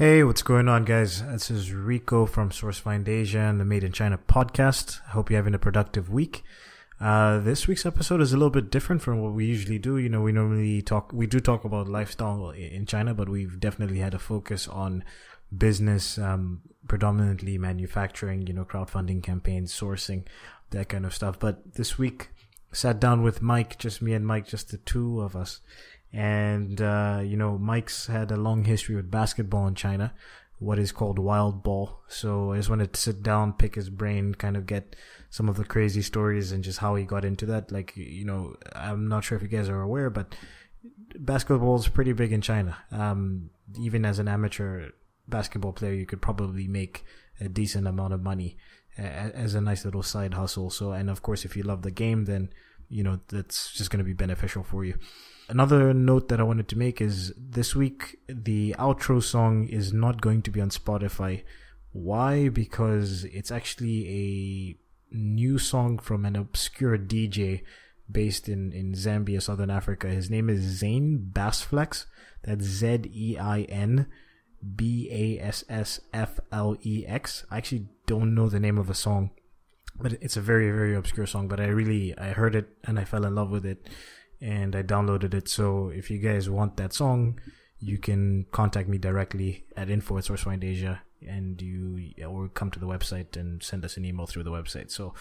Hey, what's going on, guys? This is Rico from SourceFind Asia and the Made in China Podcast. I hope you're having a productive week. This week's episode is a little bit different from what we usually do. You know, we normally talk about lifestyle in China, but we've definitely had a focus on business, predominantly manufacturing, you know, crowdfunding campaigns, sourcing, that kind of stuff. But this week, sat down with Mike, just me and Mike, just the two of us. And, you know, Mike's had a long history with basketball in China, what is called Wildball. So I just wanted to sit down, pick his brain, kind of get some of the crazy stories and just how he got into that. Like, you know, I'm not sure if you guys are aware, but basketball is pretty big in China. Even as an amateur basketball player, you could probably make a decent amount of money as a nice little side hustle. So, and of course, if you love the game, then, you know, that's just going to be beneficial for you. Another note that I wanted to make is this week, the outro song is not going to be on Spotify. Why? Because it's actually a new song from an obscure DJ based in Zambia, Southern Africa. His name is Zane Basflex. That's ZEIN BASSFLEX. I actually don't know the name of the song, but it's a very, very obscure song. But I heard it and I fell in love with it. And I downloaded it. So if you guys want that song, you can contact me directly at info@sourcefindasia, and or come to the website and send us an email through the website. So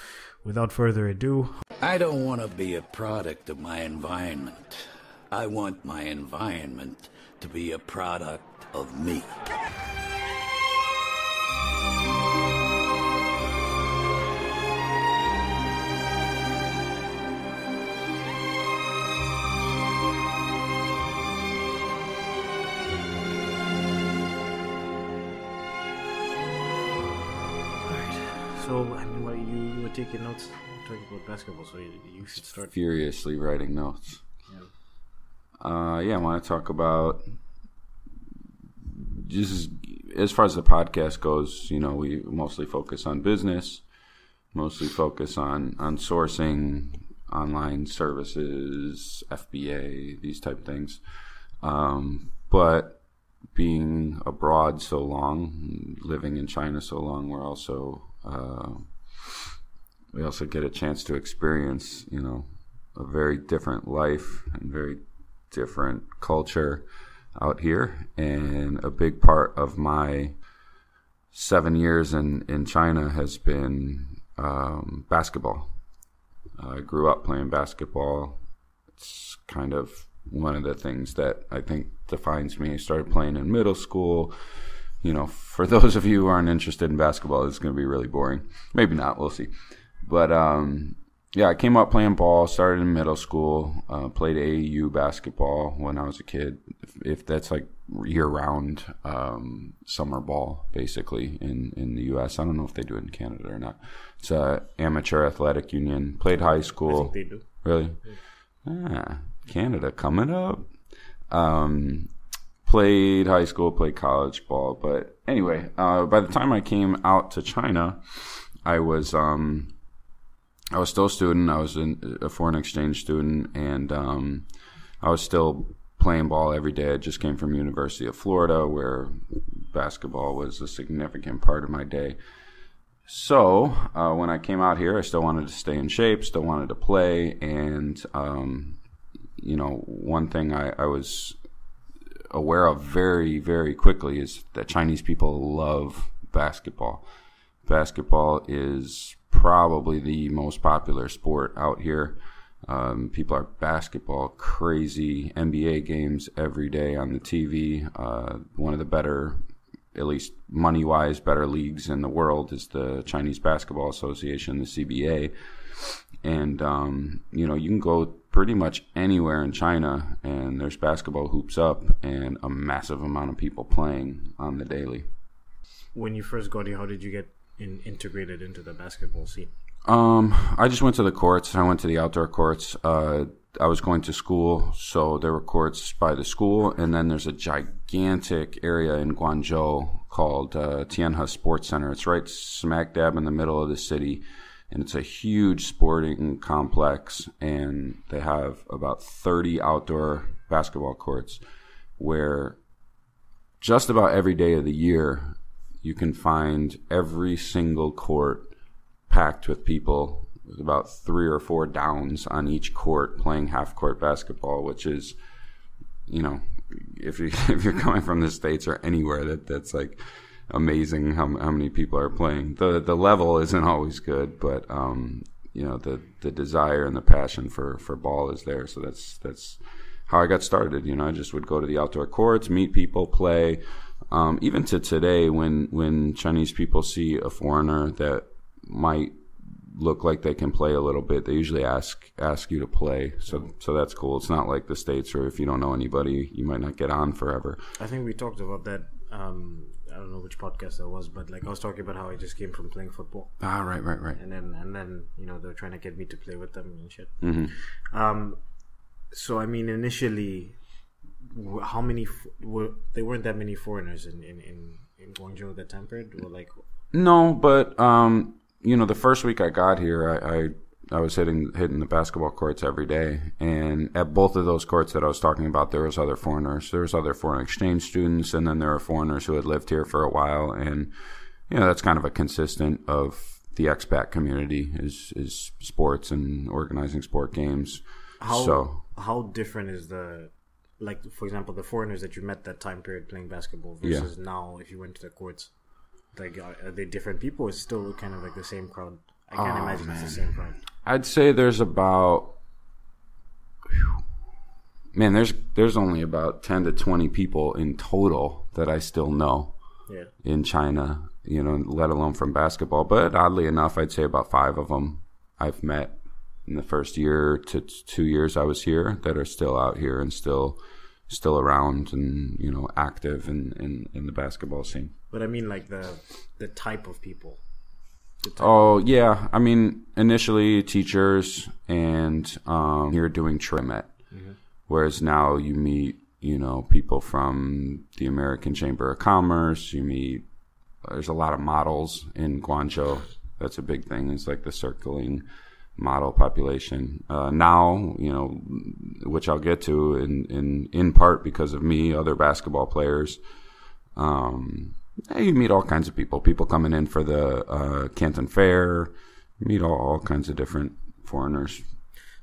without further ado, I don't want to be a product of my environment. I want my environment to be a product of me. You were taking notes talking about basketball, so you should start furiously writing notes. Yeah. I want to talk about just as far as the podcast goes. You know, we mostly focus on business, mostly focus on sourcing, online services, FBA, these type of things. But being abroad so long, living in China so long, we're also we also get a chance to experience, you know, a very different life and very different culture out here. And a big part of my 7 years in China has been basketball. I grew up playing basketball. It's kind of one of the things that I think defines me. I started playing in middle school. You know, for those of you who aren't interested in basketball, it's going to be really boring. Maybe not. We'll see. But, I came up playing ball, started in middle school, played AAU basketball when I was a kid. If that's like year-round summer ball, basically, in the U.S. I don't know if they do it in Canada or not. It's an amateur athletic union. Played high school. I think they do. Really? Yeah. Ah, Canada coming up. Played high school, played college ball. But anyway, by the time I came out to China, I was still a student. I was a foreign exchange student, and I was still playing ball every day. I just came from University of Florida, where basketball was a significant part of my day. So when I came out here, I still wanted to stay in shape, still wanted to play. And, you know, one thing I was aware of very, very quickly is that Chinese people love basketball. Basketball is probably the most popular sport out here. People are basketball crazy. NBA games every day on the TV. One of the better, at least money-wise, better leagues in the world is the Chinese Basketball Association, the CBA. And, you know, you can go pretty much anywhere in China, and there's basketball hoops up and a massive amount of people playing on the daily. When you first got here, how did you get integrated into the basketball scene? I just went to the courts. I went to the outdoor courts. I was going to school, so there were courts by the school, and then there's a gigantic area in Guangzhou called Tianhe Sports Center. It's right smack dab in the middle of the city. And it's a huge sporting complex, and they have about 30 outdoor basketball courts where just about every day of the year, you can find every single court packed with people. There's about 3 or 4 downs on each court playing half-court basketball, which is, you know, if you're coming from the States or anywhere, that's like amazing how many people are playing. The level isn't always good, but you know, the desire and the passion for ball is there. So that's how I got started. You know, I just would go to the outdoor courts, meet people, play. Even to today, when Chinese people see a foreigner that might look like they can play a little bit, they usually ask you to play. So that's cool. It's not like the States where if you don't know anybody, you might not get on forever. I think we talked about that. I don't know which podcast that was, but like I was talking about how I just came from playing football. Ah, right. And then you know, they're trying to get me to play with them and shit. Mm-hmm. So I mean, initially, how many there weren't that many foreigners in Guangzhou that time period, or like? No, but you know, the first week I got here, I was hitting the basketball courts every day, and at both of those courts that I was talking about, there was other foreigners. There was other foreign exchange students, and then there were foreigners who had lived here for a while. And you know, that's kind of a consistent of the expat community is sports and organizing sport games. How different is the, like, for example, the foreigners that you met that time period playing basketball versus now if you went to the courts? Like, are they different people, or is it still kind of like the same crowd? I can't imagine it's the same crowd. I'd say there's about, there's only about 10 to 20 people in total that I still know in China, you know, let alone from basketball. But oddly enough, I'd say about 5 of them I've met in the first year to 2 years I was here that are still out here and still around and, you know, active in the basketball scene. But I mean, like the type of people. I mean, initially teachers and you're doing TriMet, whereas now you meet, you know, people from the American Chamber of Commerce. You meet, there's a lot of models in Guangzhou. That's a big thing. It's like the circling model population. Now, you know, which I'll get to in part because of me, other basketball players. You meet all kinds of people coming in for the Canton Fair. You meet all kinds of different foreigners.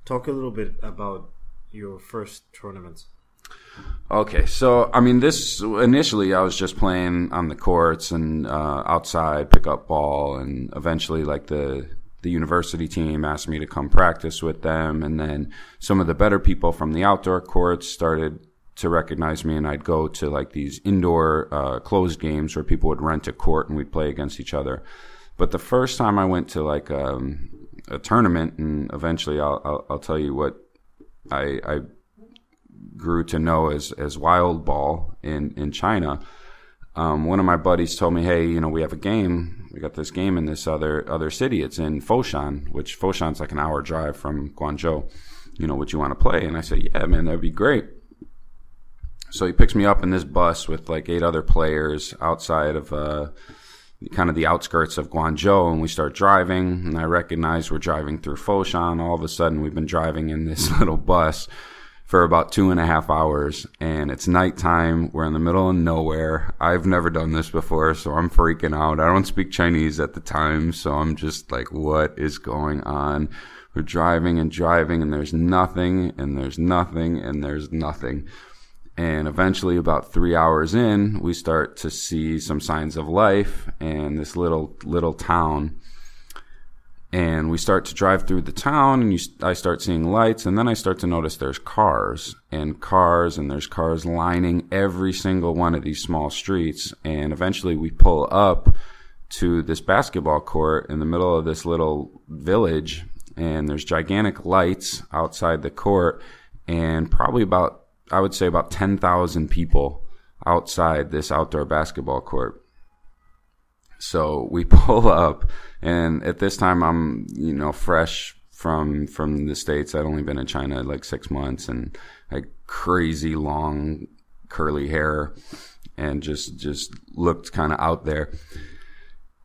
Talk a little bit about your first tournaments. Okay, so I mean, this initially I was just playing on the courts and outside, pick up ball, and eventually like the university team asked me to come practice with them, and then some of the better people from the outdoor courts started to recognize me, and I'd go to like these indoor closed games where people would rent a court and we'd play against each other. But the first time I went to like a tournament, and eventually I'll tell you what I grew to know as Wildball in China. One of my buddies told me, hey, you know, we have a game. We got this game in this other city. It's in Foshan, which Foshan's like an hour drive from Guangzhou. You know, would you want to play? And I said, yeah, man, that'd be great. So he picks me up in this bus with like 8 other players outside of kind of the outskirts of Guangzhou, and we start driving, and I recognize we're driving through Foshan. All of a sudden, we've been driving in this little bus for about 2.5 hours, and it's nighttime. We're in the middle of nowhere. I've never done this before, so I'm freaking out. I don't speak Chinese at the time, so I'm just like, what is going on? We're driving and driving, and there's nothing, and there's nothing, and there's nothing. And eventually, about 3 hours in, we start to see some signs of life and this little town. And we start to drive through the town, and I start seeing lights. And then I start to notice there's cars, and there's cars lining every single one of these small streets. And eventually, we pull up to this basketball court in the middle of this little village. And there's gigantic lights outside the court, and probably about 10,000 people outside this outdoor basketball court. So we pull up, and at this time I'm, you know, fresh from the States. I'd only been in China like 6 months, and like crazy long curly hair, and just looked kind of out there.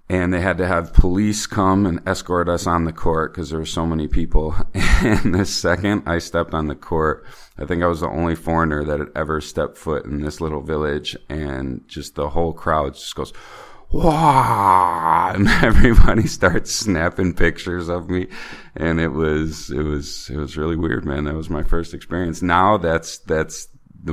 And they had to have police come and escort us on the court because there were so many people. And the second I stepped on the court, I think I was the only foreigner that had ever stepped foot in this little village. And just the whole crowd just goes, wow, and everybody starts snapping pictures of me. And it was really weird, man. That was my first experience. Now that's the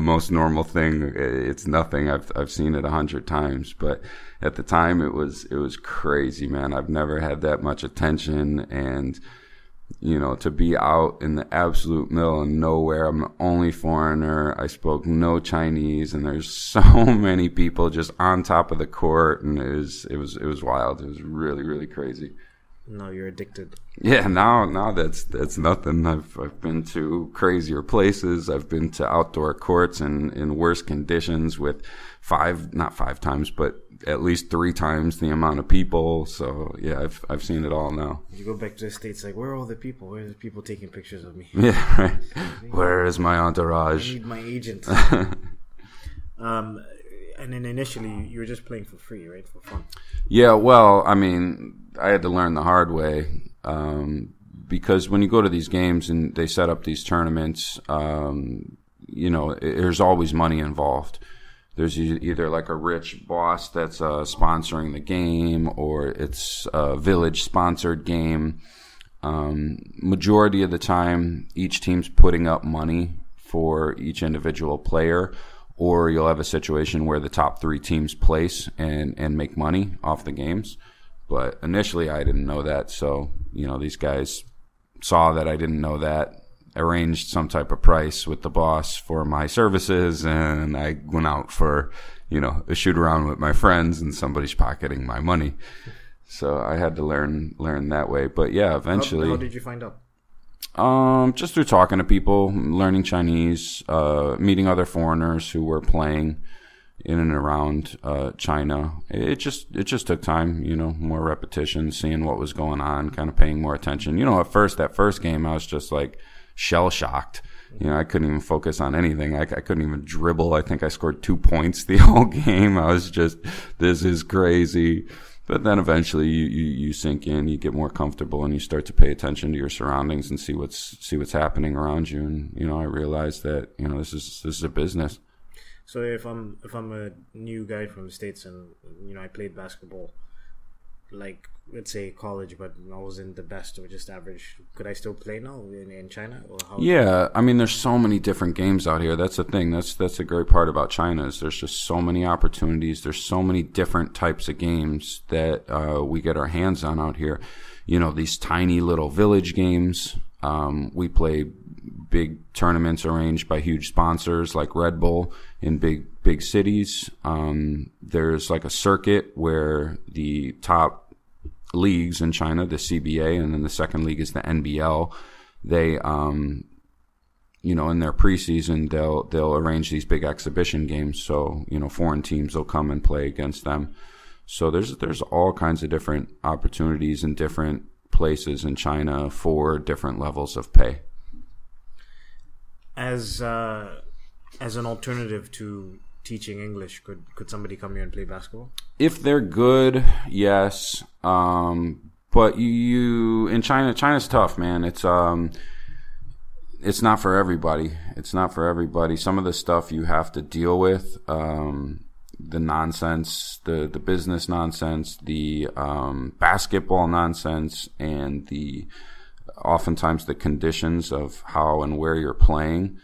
most normal thing. It's nothing. I've seen it 100 times, but at the time it was crazy, man. I've never had that much attention, and you know, to be out in the absolute middle of nowhere. I'm the only foreigner. I spoke no Chinese, and there's so many people just on top of the court, and it was wild. It was really, really crazy. Now you're addicted. Yeah, now that's nothing. I've been to crazier places. I've been to outdoor courts in worse conditions with at least 3 times the amount of people. So yeah, I've seen it all now. You go back to the States, like, where are all the people? Where are the people taking pictures of me? Yeah, right. Where is my entourage? I need my agent. And then initially you were just playing for free, right? For fun. Yeah, well, I mean, I had to learn the hard way, because when you go to these games and they set up these tournaments, you know, there's always money involved. There's either like a rich boss that's sponsoring the game, or it's a village-sponsored game. Majority of the time, each team's putting up money for each individual player, or you'll have a situation where the top 3 teams place and make money off the games. But initially, I didn't know that, so you know, these guys saw that I didn't know that, arranged some type of price with the boss for my services, and I went out for, you know, a shoot around with my friends, and somebody's pocketing my money. So I had to learn that way. But yeah, eventually. How did you find out? Just through talking to people, learning Chinese, meeting other foreigners who were playing in and around China. It just took time, you know, more repetition, seeing what was going on, kind of paying more attention. You know, at first, that first game, I was just like shell-shocked. You know, I couldn't even focus on anything. I couldn't even dribble. I think I scored 2 points the whole game. I was just, this is crazy. But then eventually you sink in, you get more comfortable, and you start to pay attention to your surroundings and see what's happening around you. And you know, I realized that, you know, this is a business. So if I'm a new guy from the States, and you know, I played basketball, like, let's say college, but I wasn't the best or just average, could I still play now in China? Or how? Yeah, I mean, there's so many different games out here. That's the thing. That's a great part about China, is there's just so many opportunities. There's so many different types of games that we get our hands on out here. You know, these tiny little village games. We play big tournaments arranged by huge sponsors like Red Bull in big cities. There's like a circuit where the top leagues in China, the CBA, and then the second league is the NBL. They, you know, in their preseason, they'll arrange these big exhibition games. So, you know, foreign teams will come and play against them. So there's all kinds of different opportunities in different places in China for different levels of pay. As an alternative to teaching English, could somebody come here and play basketball? If they're good, yes. But in China's tough, man. It's not for everybody. It's not for everybody. Some of the stuff you have to deal with, the nonsense, the business nonsense, the basketball nonsense, and the oftentimes the conditions of how and where you're playing.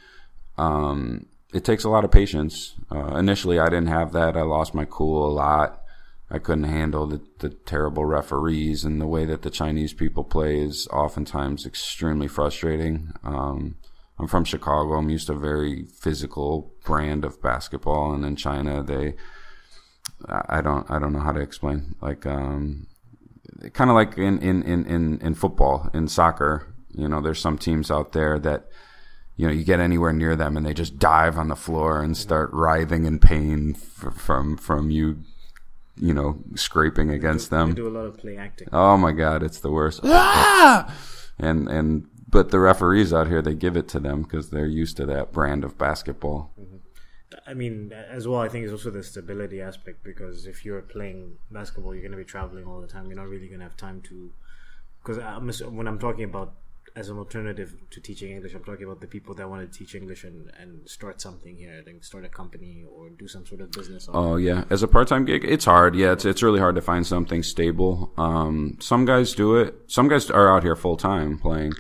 It takes a lot of patience. Initially, I didn't have that. I lost my cool a lot. I couldn't handle the terrible referees, and the way that the Chinese people play is oftentimes extremely frustrating. I'm from Chicago. I'm used to a very physical brand of basketball, and in China, I don't know how to explain. Like, kind of like in football, in soccer, you know, there's some teams out there that, you know, you get anywhere near them and they just dive on the floor and start writhing in pain from you, you know, scraping against them. They do a lot of play acting. Oh my God, it's the worst. Ah! But the referees out here, they give it to them because they're used to that brand of basketball. Mm-hmm. I mean, as well, I think it's also the stability aspect, because if you're playing basketball, you're going to be traveling all the time. You're not really going to have time to, because when I'm talking about as an alternative to teaching English. I'm talking about the people that want to teach English and start something here, like start a company or do some sort of business. Oh yeah, as a part-time gig, it's hard. Yeah, it's really hard to find something stable. Some guys do it. Some guys are out here full-time playing,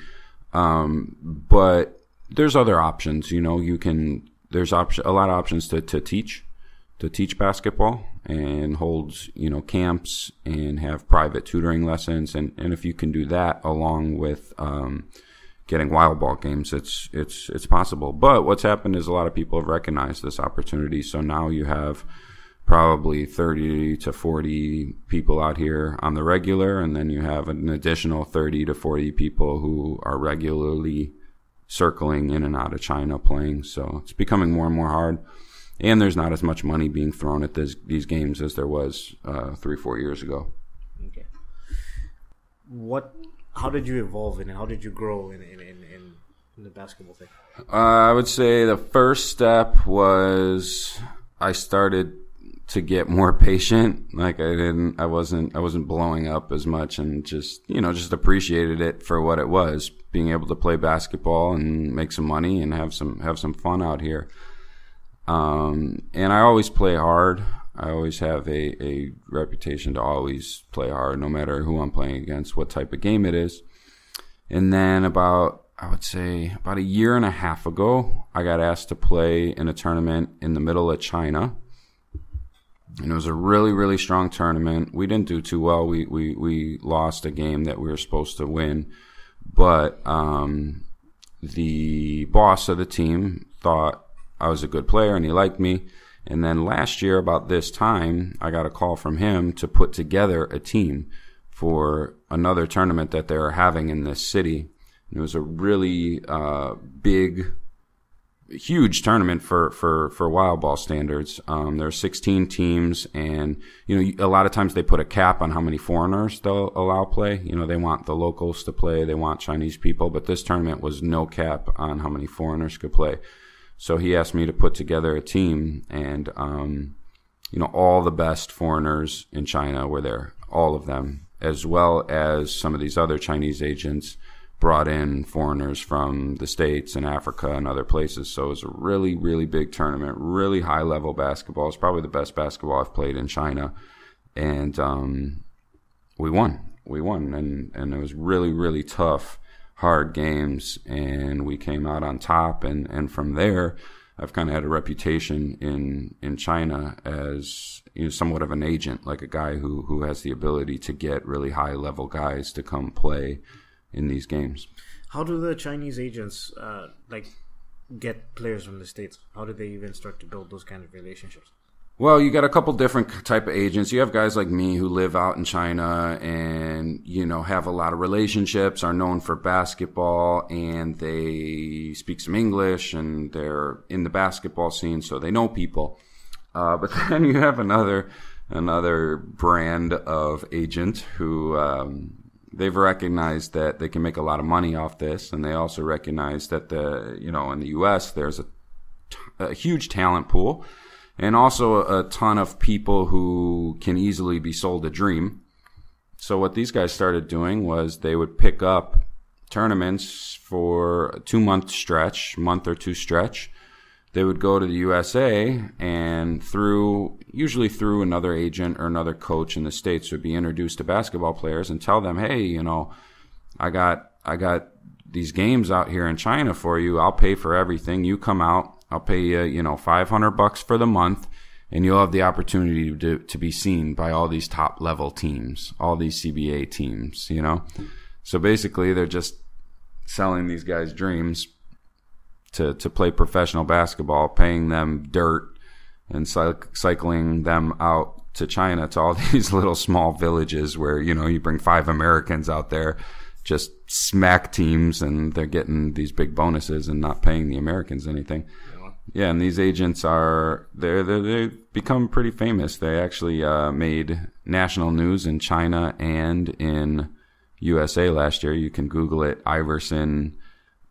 but there's other options. You know, you can. There's a lot of options to teach basketball and hold, you know, camps and have private tutoring lessons. And if you can do that along with getting wild ball games, it's possible. But what's happened is a lot of people have recognized this opportunity. So now you have probably 30 to 40 people out here on the regular, and then you have an additional 30 to 40 people who are regularly circling in and out of China playing. So it's becoming more and more hard. And there's not as much money being thrown at these games as there was 3-4 years ago. Okay. How did you evolve in it? How did you grow in the basketball thing? I would say the first step was I started to get more patient. Like I wasn't blowing up as much, and just appreciated it for what it was, being able to play basketball and make some money and have some fun out here. And I always play hard. I always have a reputation to always play hard, no matter who I'm playing against, what type of game it is. And then about a year and a half ago, I got asked to play in a tournament in the middle of China. And it was a really, really strong tournament. We didn't do too well. We lost a game that we were supposed to win. But the boss of the team thought I was a good player and he liked me. And then last year about this time, I got a call from him to put together a team for another tournament that they're having in this city. And it was a really huge tournament for wild ball standards. There are 16 teams, and a lot of times they put a cap on how many foreigners they'll allow play. They want the locals to play, they want Chinese people, but this tournament was no cap on how many foreigners could play. So he asked me to put together a team, and all the best foreigners in China were there, all of them, as well as some of these other Chinese agents brought in foreigners from the States and Africa and other places. So it was a really, really big tournament, really high-level basketball. It's probably the best basketball I've played in China, and we won. We won, and it was really, really tough, hard games, and we came out on top. And from there, I've kind of had a reputation in China as somewhat of an agent, like a guy who has the ability to get really high-level guys to come play in these games. How do the Chinese agents get players from the States? How do they even start to build those kind of relationships? Well, you got a couple different type of agents. You have guys like me who live out in China and, have a lot of relationships, are known for basketball, and they speak some English and they're in the basketball scene, so they know people. But then you have another brand of agent who they've recognized that they can make a lot of money off this, and they also recognize that in the U.S. there's a huge talent pool. And also a ton of people who can easily be sold a dream. So what these guys started doing was they would pick up tournaments for a month or two stretch. They would go to the USA, and usually through another agent or another coach in the States would be introduced to basketball players and tell them, hey, I got these games out here in China for you. I'll pay for everything. You come out. I'll pay you, $500 for the month, and you'll have the opportunity to be seen by all these top-level teams, all these CBA teams, So basically, they're just selling these guys dreams to play professional basketball, paying them dirt, and cycling them out to China, to all these little small villages where, you bring 5 Americans out there, just smack teams, and they're getting these big bonuses and not paying the Americans anything. Yeah, and these agents they become pretty famous. They actually made national news in China and in USA last year. You can Google it, Iverson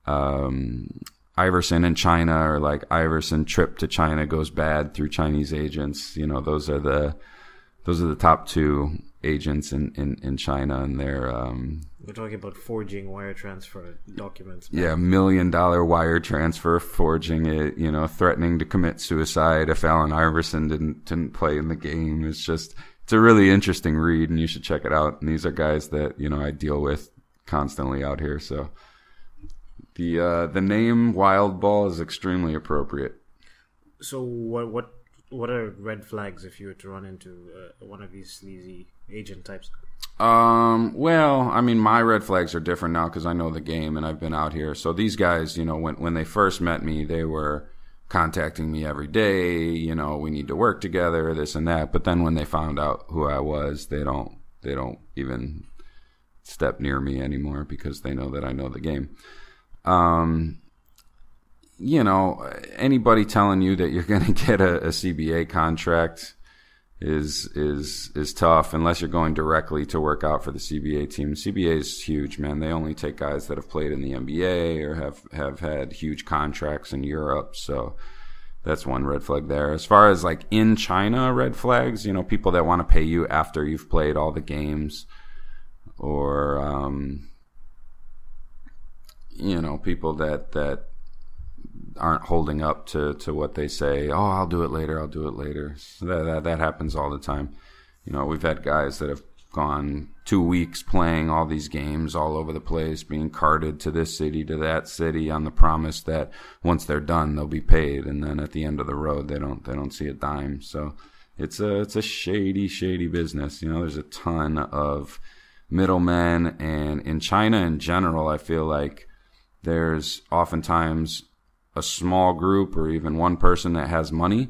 in China, or Iverson trip to China goes bad through Chinese agents. Those are the those are the top two agents in China, and they're we're talking about forging wire transfer documents. Yeah, $1 million wire transfer, forging it, you know, threatening to commit suicide if Allen Iverson didn't play in the game. It's just, it's a really interesting read, and you should check it out. And these are guys that, you know, I deal with constantly out here. So the name Wildball is extremely appropriate. So what are red flags if you were to run into one of these sleazy agent types? Well, I mean, my red flags are different now because I know the game and I've been out here. So these guys, you know, when they first met me, they were contacting me every day, you know, we need to work together, this and that. But then when they found out who I was, they don't even step near me anymore because they know that I know the game. You know, anybody telling you that you're going to get a CBA contract is tough unless you're going directly to work out for the CBA team. CBA is huge, man. They only take guys that have played in the NBA or have had huge contracts in Europe. So that's one red flag there. As far as like in China red flags, you know, people that want to pay you after you've played all the games, or you know, people that aren't holding up to what they say. Oh, I'll do it later. I'll do it later. So that happens all the time. You know, we've had guys that have gone 2 weeks playing all these games all over the place, being carted to this city, to that city, on the promise that once they're done, they'll be paid. And then at the end of the road, they don't see a dime. So it's a shady, shady business. You know, there's a ton of middlemen, and in China in general, I feel like there's oftentimes a small group or even one person that has money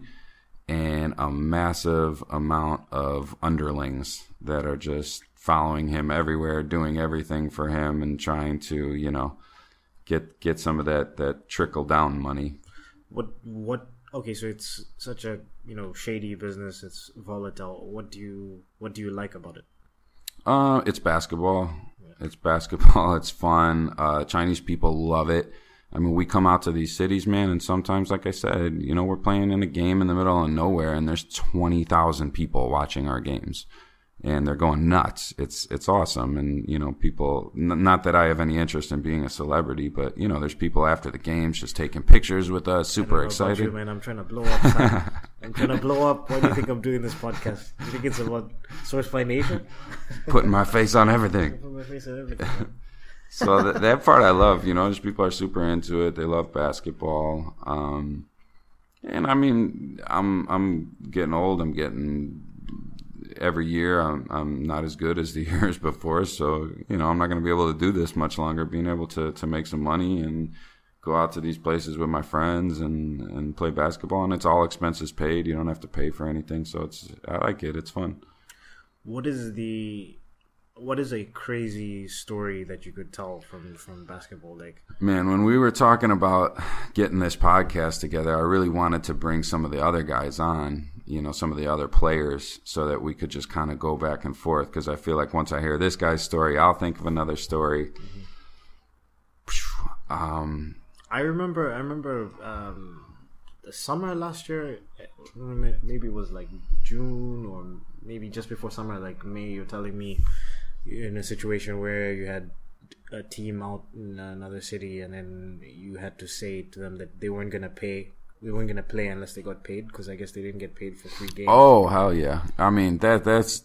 and a massive amount of underlings that are just following him everywhere, doing everything for him, and trying to, you know, get some of that trickle down money. Okay, so it's such a, you know, shady business, it's volatile. What do you like about it? It's basketball. Yeah. It's basketball, it's fun. Chinese people love it. I mean, we come out to these cities, man, and sometimes, like I said, you know, we're playing in a game in the middle of nowhere, and there's 20,000 people watching our games, and they're going nuts. It's awesome, and, you know, people, not that I have any interest in being a celebrity, but, you know, there's people after the games just taking pictures with us, super excited. I don't know about you, man. I'm trying to blow up. I'm trying to blow up. Why do you think I'm doing this podcast? Do you think it's about SourceFind Asia? Putting my face on everything. Putting my face on everything. So that part I love, you know, just people are super into it. They love basketball. And I mean, I'm getting old. I'm getting, every year I'm not as good as the years before. So, you know, I'm not going to be able to do this much longer, being able to make some money and go out to these places with my friends and play basketball. And it's all expenses paid. You don't have to pay for anything. So I like it. It's fun. What is a crazy story that you could tell from basketball? Like, man, when we were talking about getting this podcast together, I really wanted to bring some of the other guys on, you know, some of the other players, so that we could just kind of go back and forth. Because I feel like once I hear this guy's story, I'll think of another story. Mm-hmm. I remember the summer last year, maybe it was like June or maybe just before summer, like May. You're telling me you're in a situation where you had a team out in another city, and then you had to say to them that they weren't gonna play unless they got paid, because I guess they didn't get paid for 3 games. Oh, hell yeah! I mean, that's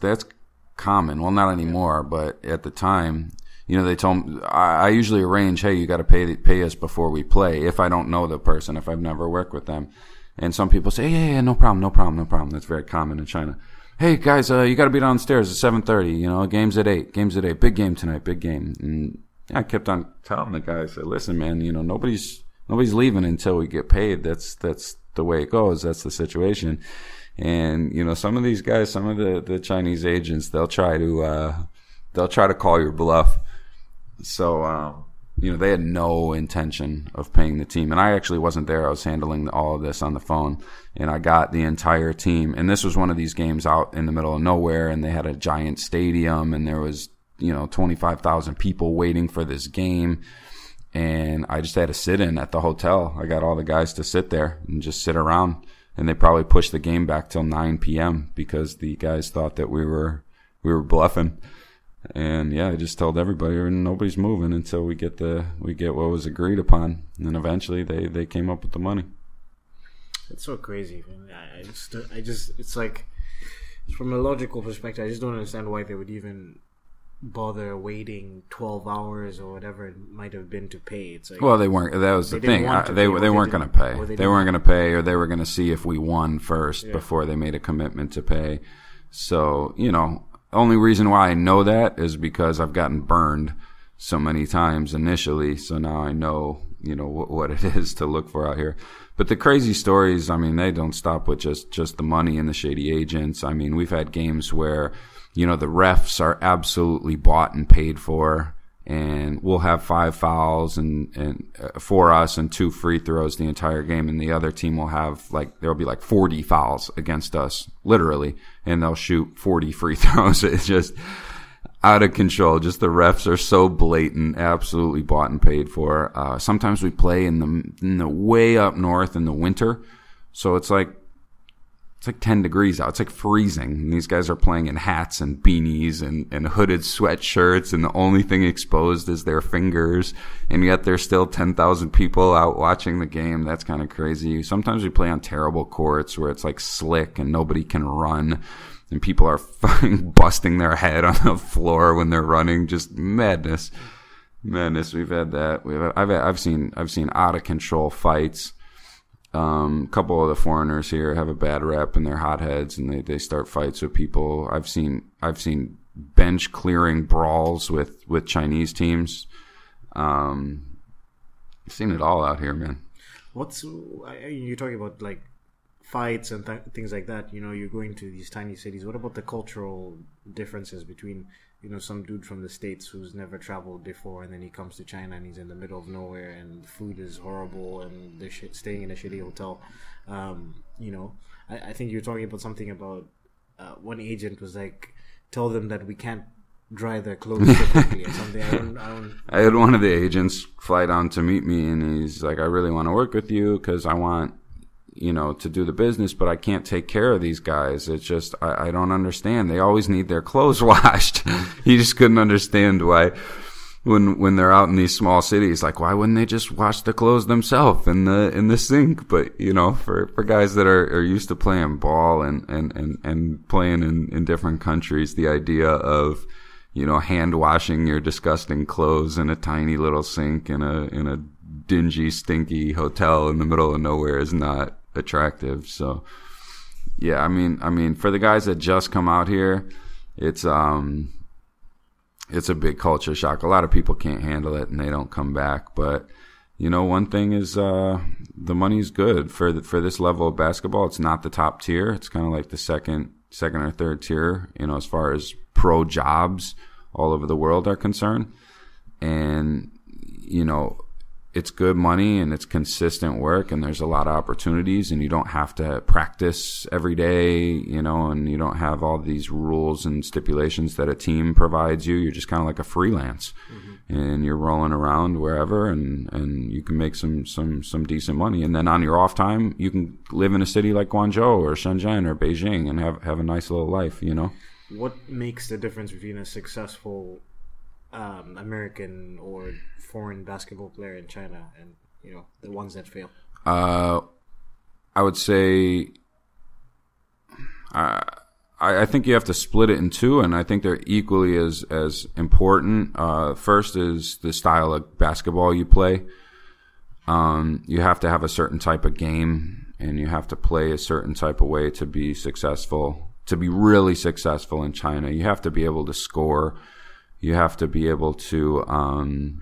common. Well, not anymore, but at the time, you know, they told me, I usually arrange, hey, you got to pay us before we play, if I don't know the person, if I've never worked with them. And some people say, yeah, no problem. That's very common in China. Hey, guys, you got to be downstairs at 7:30. You know, game's at 8. Big game tonight, big game. And I kept on telling the guys, I said, listen, man, you know, nobody's leaving until we get paid. That's the way it goes. That's the situation. And, you know, some of these guys, some of the Chinese agents, they'll try to call your bluff. So, you know, they had no intention of paying the team. And I actually wasn't there. I was handling all of this on the phone. And I got the entire team. And this was one of these games out in the middle of nowhere. And they had a giant stadium. And there was, you know, 25,000 people waiting for this game. And I just had a sit-in at the hotel. I got all the guys to sit there and just sit around. and they probably pushed the game back till 9 p.m. because the guys thought that we were bluffing. And yeah, I just told everybody, nobody's moving until we get what was agreed upon. And then eventually they came up with the money. It's so crazy. I just it's like, from a logical perspective, I just don't understand why they would even bother waiting 12 hours or whatever it might have been to pay. It's like, well, they weren't. That was the thing. They weren't going to pay. They weren't going to pay, or they were going to see if we won first before they made a commitment to pay. So, you know, only reason why I know that is because I've gotten burned so many times initially. So now I know, you know, what it is to look for out here. But the crazy stories, I mean, they don't stop with just the money and the shady agents. I mean, we've had games where, you know, the refs are absolutely bought and paid for, and we'll have 5 fouls and for us and 2 free throws the entire game, and the other team will have, like, there'll be like 40 fouls against us, literally, and they'll shoot 40 free throws. It's just out of control. Just the refs are so blatant, absolutely bought and paid for. Sometimes we play in the way up north in the winter, so it's like 10 degrees out. It's like freezing, and these guys are playing in hats and beanies and hooded sweatshirts, and the only thing exposed is their fingers, and yet there's still 10,000 people out watching the game. That's kind of crazy. Sometimes we play on terrible courts where it's like slick and nobody can run. And people are fucking busting their head on the floor when they're running. Just madness, madness. We've had that. I've seen out of control fights. A couple of the foreigners here have a bad rep, and they're hotheads, and they start fights with people. I've seen bench clearing brawls with Chinese teams. I've seen it all out here, man. You're talking about, like, fights and things like that. You know, you're going to these tiny cities. What about the cultural differences between, you know, some dude from the States who's never traveled before, and then he comes to China and he's in the middle of nowhere and food is horrible and they're staying in a shitty hotel? You know, I think you're talking about something about one agent was like, tell them that we can't dry their clothes quickly or something. I had one of the agents fly down to meet me, and he's like, I really want to work with you because I want, you know, to do the business, but I can't take care of these guys. It's just, I don't understand. They always need their clothes washed. He just couldn't understand why, when they're out in these small cities, like, why wouldn't they just wash the clothes themselves in the sink? But, you know, for guys that are used to playing ball and playing in different countries, the idea of, you know, hand washing your disgusting clothes in a tiny little sink in a dingy, stinky hotel in the middle of nowhere is not attractive. So yeah, I mean for the guys that just come out here, it's a big culture shock. A lot of people can't handle it and they don't come back. But, you know, one thing is the money's good for this level of basketball. It's not the top tier. It's kind of like the second or third tier, you know, as far as pro jobs all over the world are concerned. And, you know, it's good money and it's consistent work, and there's a lot of opportunities, and you don't have to practice every day, you know, and you don't have all these rules and stipulations that a team provides you. You're just kind of like a freelance, and you're rolling around wherever, and you can make some decent money. And then on your off time, you can live in a city like Guangzhou or Shenzhen or Beijing and have a nice little life, you know. What makes the difference between a successful American or foreign basketball player in China and, you know, the ones that fail? I would say I think you have to split it in two, and I think they're equally as important. First is the style of basketball you play. You have to have a certain type of game, and you have to play a certain type of way to be successful, to be really successful in China. You have to be able to score. You have to be able to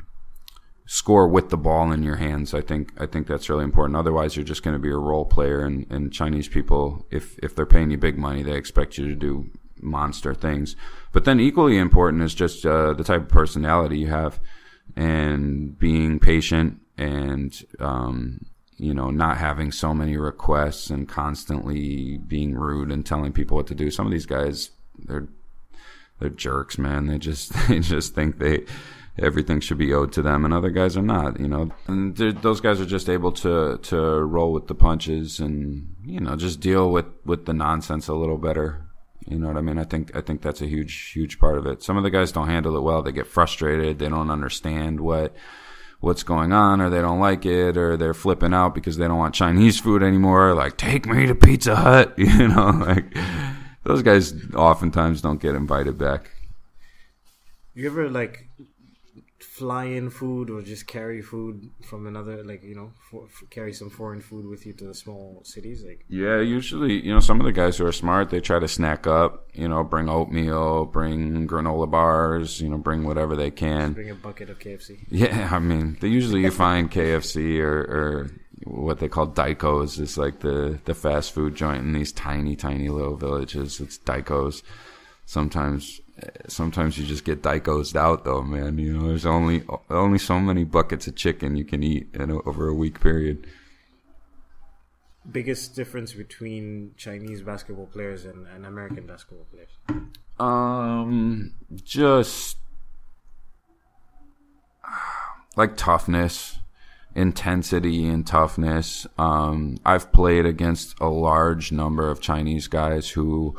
score with the ball in your hands. I think that's really important. Otherwise, you're just going to be a role player. And Chinese people, if they're paying you big money, they expect you to do monster things. But then equally important is just the type of personality you have, and being patient, and you know, not having so many requests and constantly being rude and telling people what to do. Some of these guys, they're jerks, man. They just think they everything should be owed to them, and other guys are not, you know. And those guys are just able to roll with the punches and, you know, just deal with the nonsense a little better. You know what I mean? I think that's a huge part of it. Some of the guys don't handle it well. They get frustrated. They don't understand what's going on, or they don't like it, or they're flipping out because they don't want Chinese food anymore. Like, take me to Pizza Hut, you know, like those guys oftentimes don't get invited back. You ever like fly in food or just carry food from another, like, you know, carry some foreign food with you to the small cities? Like, yeah, usually, you know, some of the guys who are smart, they try to snack up, you know, bring oatmeal, bring granola bars, you know, bring whatever they can. Just bring a bucket of KFC. Yeah, I mean, they usually you find KFC or what they call daikos. It's like the fast food joint in these tiny little villages. It's daikos. Sometimes you just get daikosed out, though, man. You know, there's only so many buckets of chicken you can eat over a week period. Biggest difference between Chinese basketball players and American basketball players? Just like toughness, intensity and toughness. I've played against a large number of Chinese guys who,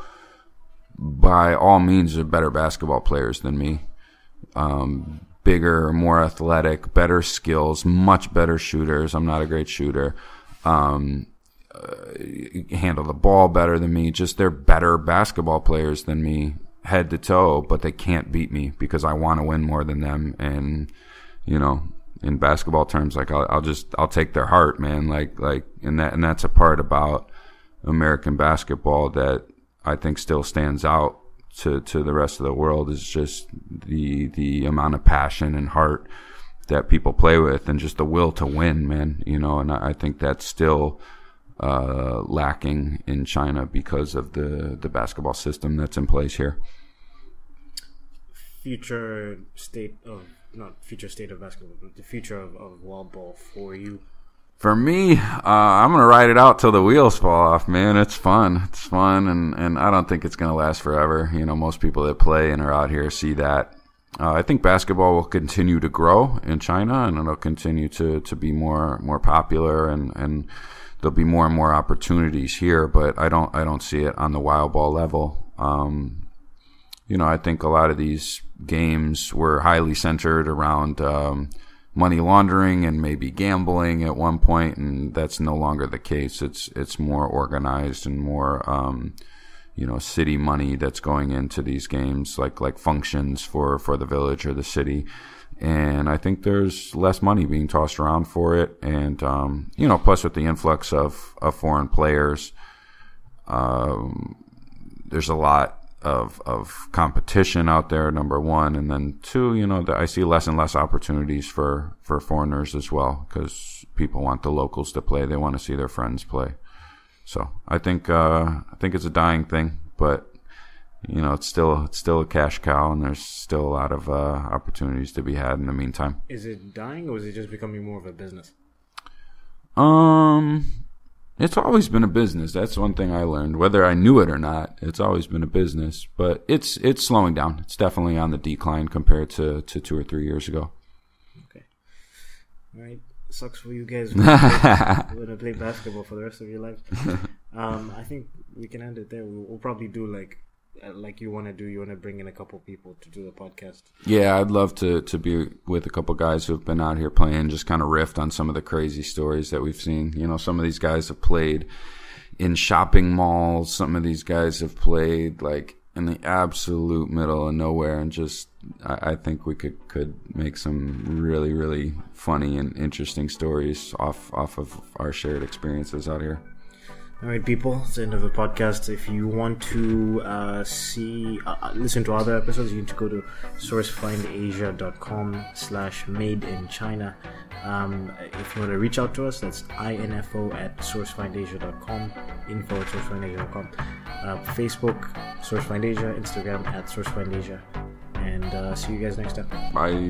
by all means, are better basketball players than me. Bigger, more athletic, better skills, much better shooters. I'm not a great shooter. Handle the ball better than me. Just they're better basketball players than me, head to toe, but they can't beat me because I want to win more than them. And, you know, in basketball terms, like I'll take their heart, man. Like, and that's a part about American basketball that I think still stands out to the rest of the world, is just the amount of passion and heart that people play with, and just the will to win, man, you know. And I think that's still lacking in China because of the basketball system that's in place here. The future of wild ball for you. For me, I'm going to ride it out till the wheels fall off, man. It's fun. It's fun, and I don't think it's going to last forever. You know, most people that play and are out here see that. I think basketball will continue to grow in China, and it'll continue to be more popular, and there'll be more and more opportunities here, but I don't see it on the wild ball level. You know, I think a lot of these games were highly centered around money laundering and maybe gambling at one point, and that's no longer the case. It's more organized and more, you know, city money that's going into these games, like functions for the village or the city. And I think there's less money being tossed around for it. And, you know, plus with the influx of foreign players, there's a lot of competition out there, number one, and then two, you know, I see less and less opportunities for foreigners as well, because people want the locals to play. They want to see their friends play. So I think it's a dying thing, but, you know, it's still a cash cow, and there's still a lot of opportunities to be had in the meantime. Is it dying, or is it just becoming more of a business? It's always been a business. That's one thing I learned. Whether I knew it or not, it's always been a business. But it's slowing down. It's definitely on the decline compared to 2 or 3 years ago. Okay. All right. Sucks for you guys. We're going to play basketball for the rest of your life. I think we can end it there. We'll probably do like you want to do. You want to bring in a couple people to do the podcast. Yeah, I'd love to be with a couple guys who have been out here playing, just kind of riff on some of the crazy stories that we've seen. You know, some of these guys have played in shopping malls. Some of these guys have played like in the absolute middle of nowhere, and just I think we could make some really, really funny and interesting stories off of our shared experiences out here. All right, people, it's the end of the podcast. If you want to listen to other episodes, you need to go to sourcefindasia.com/made-in-china. If you want to reach out to us, that's info@sourcefindasia.com, info@sourcefindasia.com, Facebook, sourcefindasia, Instagram @sourcefindasia, and see you guys next time. Bye.